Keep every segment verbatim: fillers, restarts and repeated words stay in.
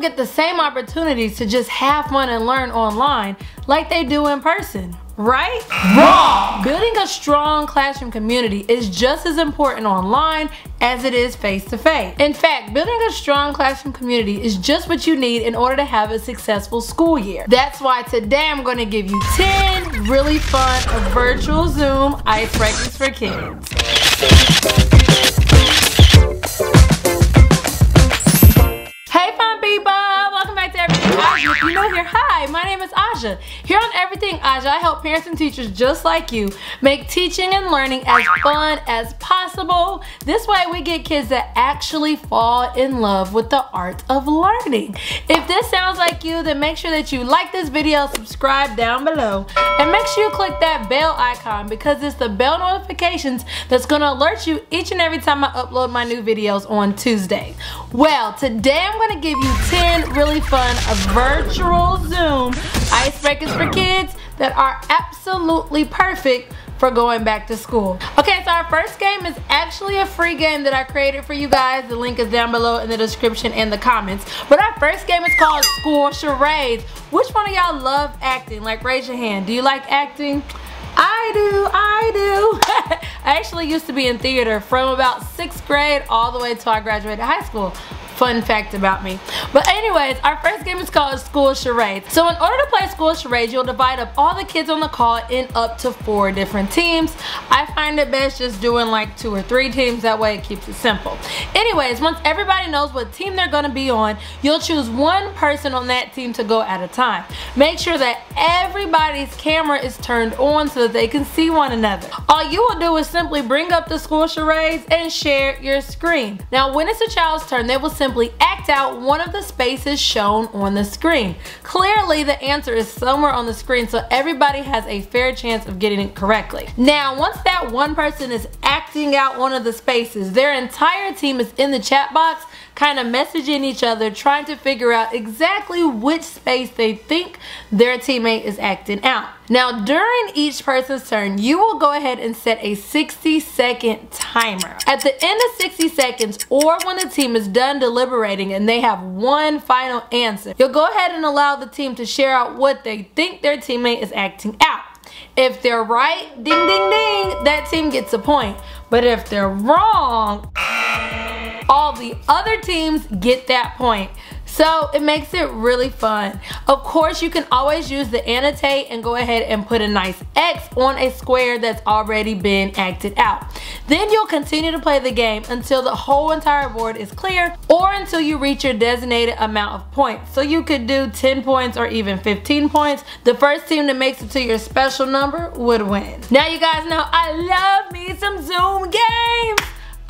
don't get the same opportunities to just have fun and learn online like they do in person, right? Wrong! Building a strong classroom community is just as important online as it is face-to-face. In fact, building a strong classroom community is just what you need in order to have a successful school year. That's why today I'm going to give you ten really fun virtual Zoom icebreakers for kids. If you know here, hi, my name is Aja. Here on Everything Aja, I help parents and teachers just like you make teaching and learning as fun as possible. This way we get kids that actually fall in love with the art of learning. If this sounds like you, then make sure that you like this video, subscribe down below, and make sure you click that bell icon because it's the bell notifications that's going to alert you each and every time I upload my new videos on Tuesday. Well, today I'm going to give you ten really fun virtual Virtual Zoom icebreakers for kids that are absolutely perfect for going back to school. Okay, so our first game is actually a free game that I created for you guys. The link is down below in the description and the comments. But our first game is called School Charades. Which one of y'all love acting? Like, raise your hand. Do you like acting? I do, I do. I actually used to be in theater from about sixth grade all the way till I graduated high school. Fun fact about me. But anyways, our first game is called School Charades. So in order to play School Charades, you'll divide up all the kids on the call in up to four different teams. I find it best just doing like two or three teams. That way it keeps it simple. Anyways, once everybody knows what team they're gonna be on, you'll choose one person on that team to go at a time. Make sure that everybody's camera is turned on so that they can see one another. All you will do is simply bring up the School Charades and share your screen. Now, when it's a child's turn, they will simply Simply act out one of the spaces shown on the screen. Clearly, the answer is somewhere on the screen, so everybody has a fair chance of getting it correctly. Now, once that one person is acting out one of the spaces, their entire team is in the chat box, kind of messaging each other, trying to figure out exactly which space they think their teammate is acting out. Now, during each person's turn, you will go ahead and set a sixty second timer. At the end of sixty seconds, or when the team is done deliberating and they have one final answer, you'll go ahead and allow the team to share out what they think their teammate is acting out. If they're right, ding, ding, ding, that team gets a point. But if they're wrong, all the other teams get that point. So it makes it really fun. Of course, you can always use the annotate and go ahead and put a nice X on a square that's already been acted out. Then you'll continue to play the game until the whole entire board is clear or until you reach your designated amount of points. So you could do ten points or even fifteen points. The first team that makes it to your special number would win. Now you guys know I love me some Zoom games.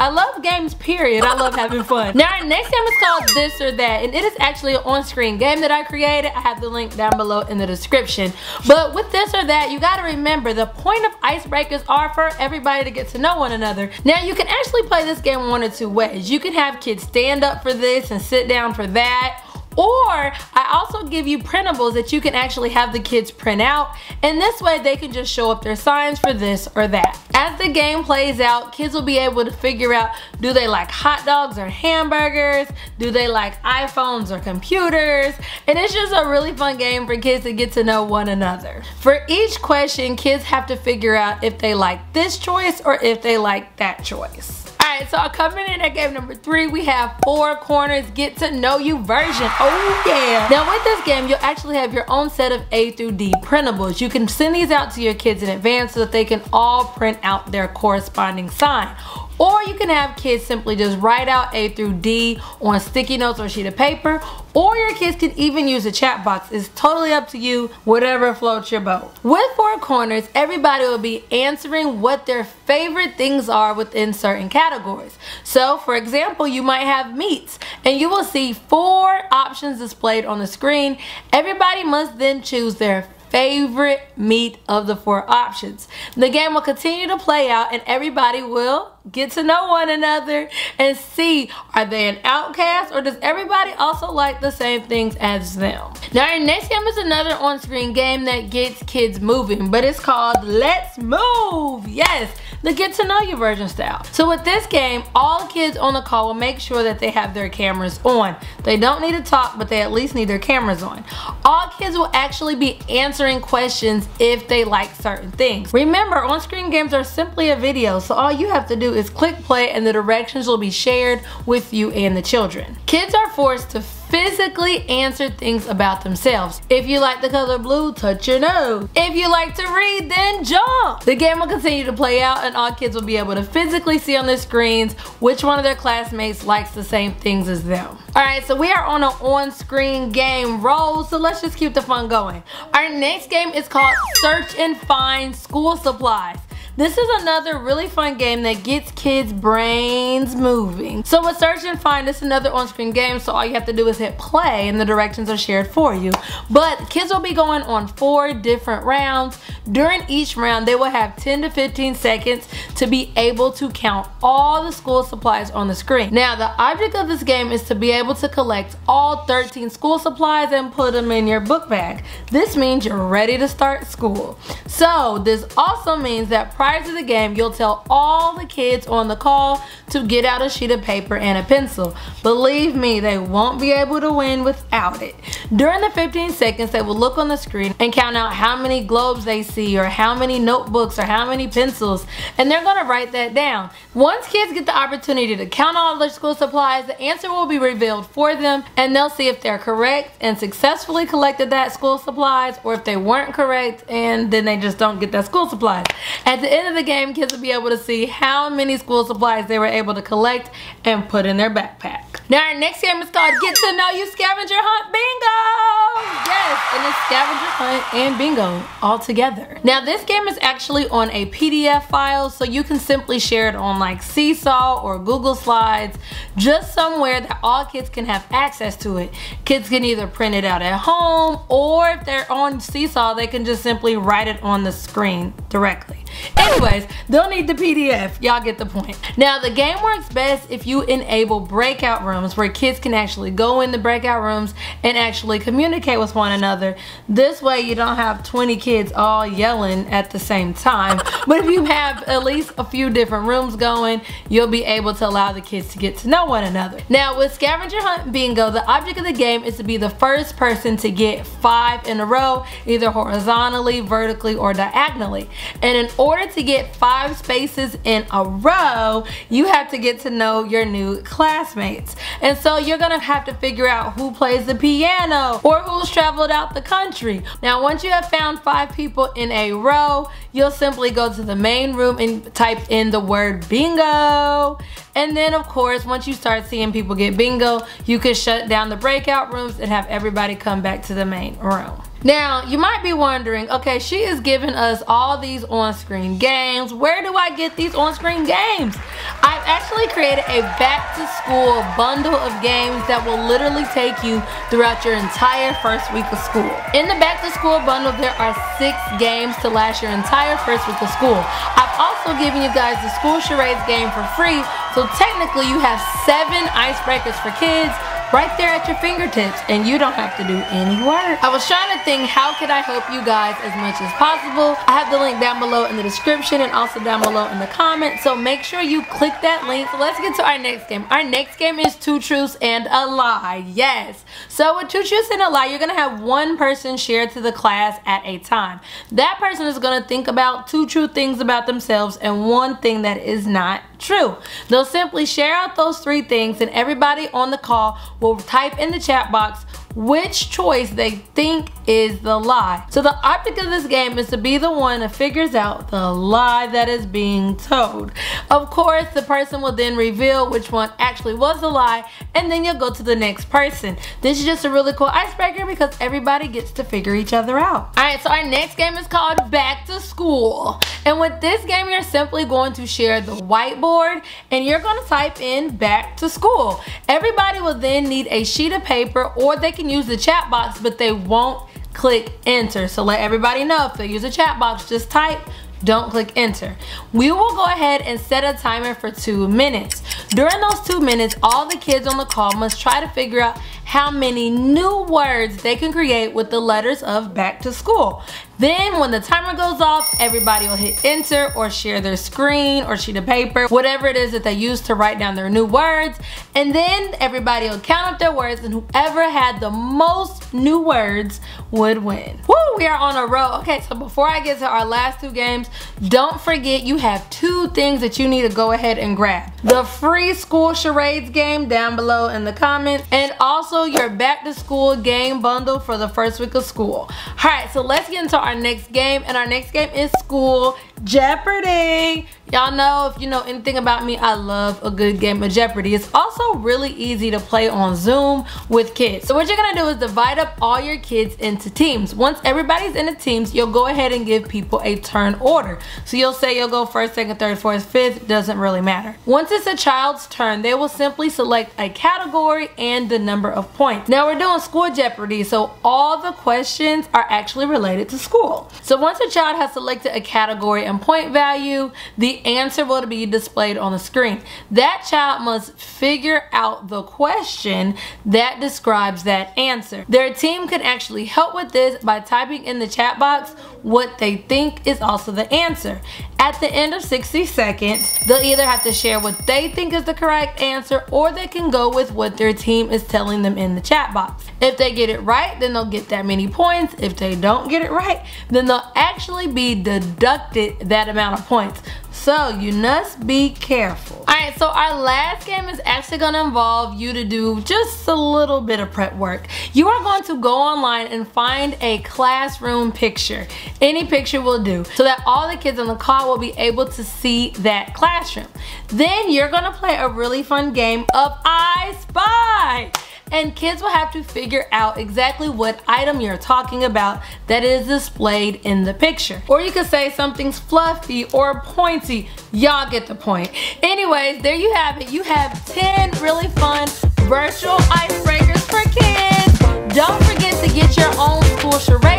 I love games, period. I love having fun. Now our next game is called This or That, and it is actually an on-screen game that I created. I have the link down below in the description. But with This or That, you gotta remember the point of icebreakers are for everybody to get to know one another. Now you can actually play this game one or two ways. You can have kids stand up for this and sit down for that. Or I also give you printables that you can actually have the kids print out, and this way they can just show up their signs for this or that. As the game plays out, kids will be able to figure out, do they like hot dogs or hamburgers? Do they like iPhones or computers? And it's just a really fun game for kids to get to know one another. For each question, kids have to figure out if they like this choice or if they like that choice. Alright, so coming in at game number three, we have Four Corners Get to Know You version. Oh yeah! Now with this game, you'll actually have your own set of A through D printables. You can send these out to your kids in advance so that they can all print out their corresponding sign. Or you can have kids simply just write out A through D on sticky notes or a sheet of paper. Or your kids can even use a chat box. It's totally up to you, whatever floats your boat. With Four Corners, everybody will be answering what their favorite things are within certain categories. So for example, you might have meats, and you will see four options displayed on the screen. Everybody must then choose their favorite meat of the four options. The game will continue to play out and everybody will get to know one another and see, are they an outcast or does everybody also like the same things as them? Now our next game is another on-screen game that gets kids moving, but it's called Let's Move. Yes, the get to know you version style. So with this game, all kids on the call will make sure that they have their cameras on. They don't need to talk, but they at least need their cameras on. All kids will actually be answering questions if they like certain things. Remember, on-screen games are simply a video, so all you have to do is click play and the directions will be shared with you and the children. Kids are forced to physically answer things about themselves. If you like the color blue, touch your nose. If you like to read, then jump. The game will continue to play out and all kids will be able to physically see on their screens which one of their classmates likes the same things as them. Alright, so we are on an on-screen game roll, so let's just keep the fun going. Our next game is called Search and Find School Supplies. This is another really fun game that gets kids' brains moving. So with Search and Find, it's another on-screen game, so all you have to do is hit play and the directions are shared for you. But kids will be going on four different rounds. During each round, they will have ten to fifteen seconds to be able to count all the school supplies on the screen. Now, the object of this game is to be able to collect all thirteen school supplies and put them in your book bag. This means you're ready to start school. So this also means that prior to the game, you'll tell all the kids on the call to get out a sheet of paper and a pencil. Believe me, they won't be able to win without it. During the fifteen seconds, they will look on the screen and count out how many globes they see or how many notebooks or how many pencils, and they're gonna write that down. Once kids get the opportunity to count all their school supplies, the answer will be revealed for them and they'll see if they're correct and successfully collected that school supplies, or if they weren't correct and then they just don't get that school supplies. At the end of the game, kids will be able to see how many school supplies they were able to collect and put in their backpack. Now our next game is called Get to Know You Scavenger Hunt Bingo! Yes, and it's Scavenger Hunt and Bingo all together. Now this game is actually on a P D F file, so you can simply share it on like Seesaw or Google Slides, just somewhere that all kids can have access to it. Kids can either print it out at home, or if they're on Seesaw, they can just simply write it on the screen directly. Anyways, they'll need the P D F. Y'all get the point. Now, the game works best if you enable breakout rooms where kids can actually go in the breakout rooms and actually communicate with one another. This way, you don't have twenty kids all yelling at the same time. But if you have at least a few different rooms going, you'll be able to allow the kids to get to know one another. Now, with Scavenger Hunt Bingo, the object of the game is to be the first person to get five in a row, either horizontally, vertically, or diagonally. And in order to get five spaces in a row, you have to get to know your new classmates. And so you're gonna have to figure out who plays the piano or who's traveled out the country. Now, once you have found five people in a row, you'll simply go to the main room and type in the word bingo. And then of course, once you start seeing people get bingo, you can shut down the breakout rooms and have everybody come back to the main room. Now, you might be wondering, okay, she is giving us all these on-screen games. Where do I get these on-screen games? I've actually created a back-to-school bundle of games that will literally take you throughout your entire first week of school. In the back-to-school bundle, there are six games to last your entire first week of school. I've also given you guys the School Charades game for free, so technically you have seven icebreakers for kids right there at your fingertips, and you don't have to do any work. I was trying to think, how could I help you guys as much as possible? I have the link down below in the description and also down below in the comments, so make sure you click that link. So let's get to our next game. Our next game is Two Truths and a Lie. Yes. So with Two Truths and a Lie, you're gonna have one person share to the class at a time. That person is gonna think about two true things about themselves and one thing that is not true. They'll simply share out those three things, and everybody on the call will type in the chat box which choice they think is the lie. So the object of this game is to be the one that figures out the lie that is being told. Of course, the person will then reveal which one actually was the lie, and then you'll go to the next person. This is just a really cool icebreaker because everybody gets to figure each other out. All right, so our next game is called Back to School. And with this game, you're simply going to share the whiteboard and you're gonna type in back to school. Everybody will then need a sheet of paper, or they can use the chat box, but they won't click enter. So let everybody know, if they use a chat box, just type Don't click enter. We will go ahead and set a timer for two minutes. During those two minutes, all the kids on the call must try to figure out how many new words they can create with the letters of back to school. Then when the timer goes off, everybody will hit enter or share their screen or sheet of paper, whatever it is that they use to write down their new words. And then everybody will count up their words, and whoever had the most new words would win. Woo, we are on a roll. Okay, so before I get to our last two games, don't forget you have two things that you need to go ahead and grab. The free School Charades game down below in the comments, and also your back to school game bundle for the first week of school. All right, so let's get into our Our next game, and our next game is School Jeopardy. Y'all know, if you know anything about me, I love a good game of Jeopardy. It's also really easy to play on Zoom with kids. So what you're gonna do is divide up all your kids into teams. Once everybody's in the teams, you'll go ahead and give people a turn order. So you'll say you'll go first, second, third, fourth, fifth, doesn't really matter. Once it's a child's turn, they will simply select a category and the number of points. Now we're doing School Jeopardy, so all the questions are actually related to school. So once a child has selected a category and point value, the answer will be displayed on the screen. That child must figure out the question that describes that answer. Their team can actually help with this by typing in the chat box what they think is also the answer. At the end of sixty seconds, they'll either have to share what they think is the correct answer, or they can go with what their team is telling them in the chat box. If they get it right, then they'll get that many points. If they don't get it right, then they'll actually be deducted that amount of points. So you must be careful. Alright, so our last game is actually going to involve you to do just a little bit of prep work. You are going to go online and find a classroom picture. Any picture will do, so that all the kids on the call will be able to see that classroom. Then you're going to play a really fun game of I Spy. And kids will have to figure out exactly what item you're talking about that is displayed in the picture. Or you could say something's fluffy or pointy. Y'all get the point. Anyways, there you have it. You have ten really fun virtual icebreakers for kids. Don't forget to get your own school charades.